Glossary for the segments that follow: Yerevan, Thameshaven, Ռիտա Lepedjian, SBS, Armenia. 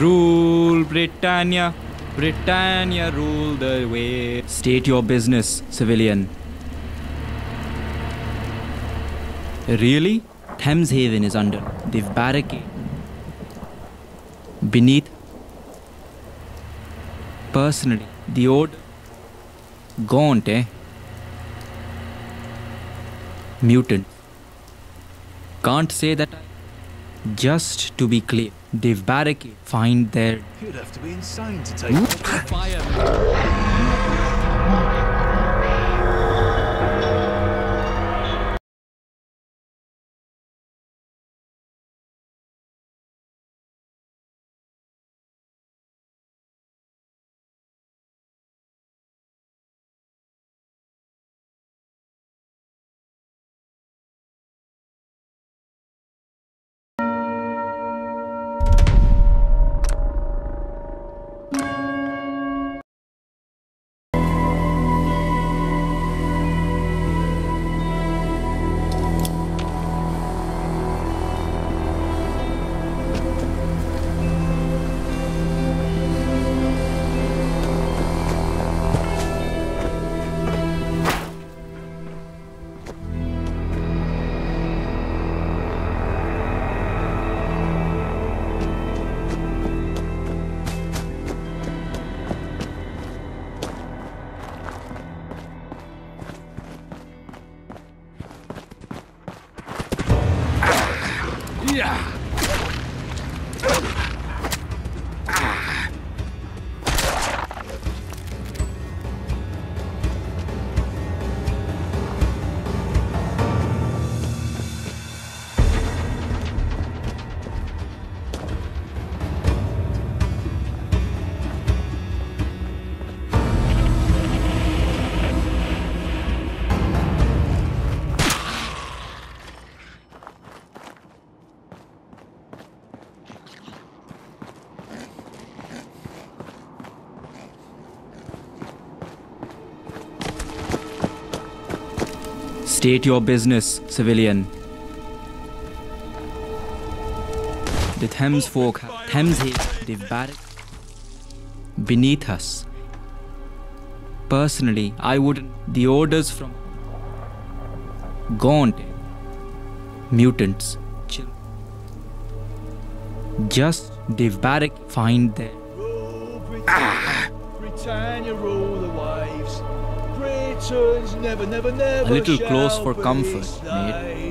Rule Britannia, Britannia rule the way. State your business, civilian. Really? Thameshaven is under. They've barricaded. Beneath. Personally, the order. Gaunt, eh? Mutant. Can't say that. Just to be clear, they've barricaded. Find their. You'd have to be insane to take fire. State your business, civilian. The Thames folk, Thameshaven, they've barricaded beneath us. Personally, I wouldn't. The orders from Gaunt, mutants, children. Just they've barricaded. Find their. Britannia rule the waves. Never, never, never. A little close for comfort, mate.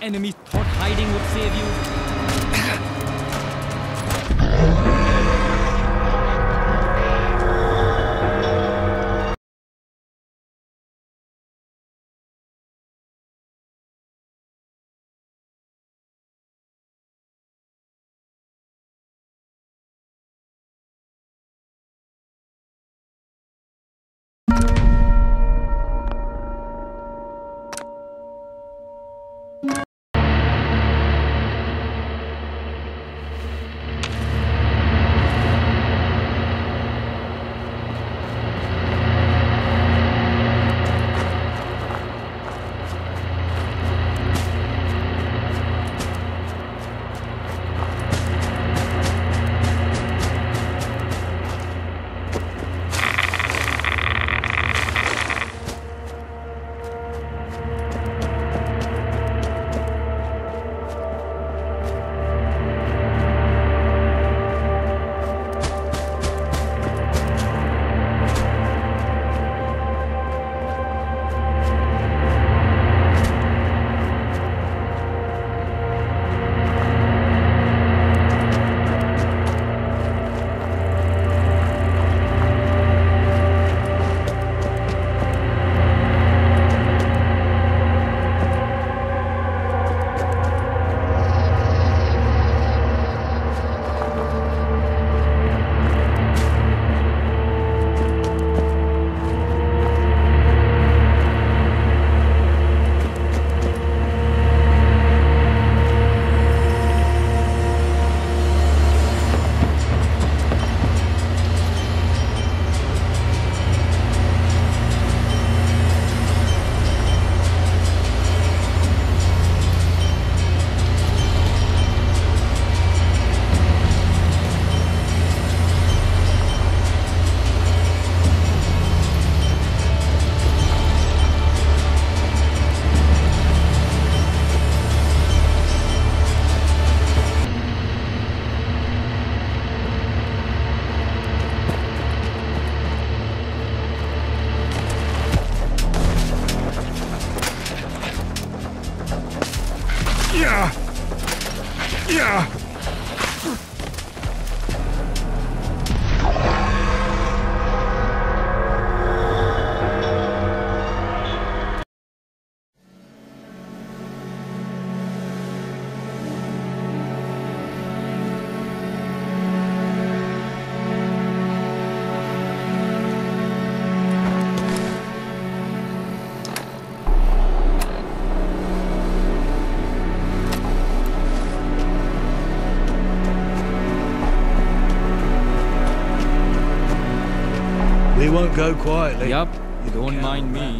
Enemy thought hiding would save you. You won't go quietly. Yup, you don't mind me.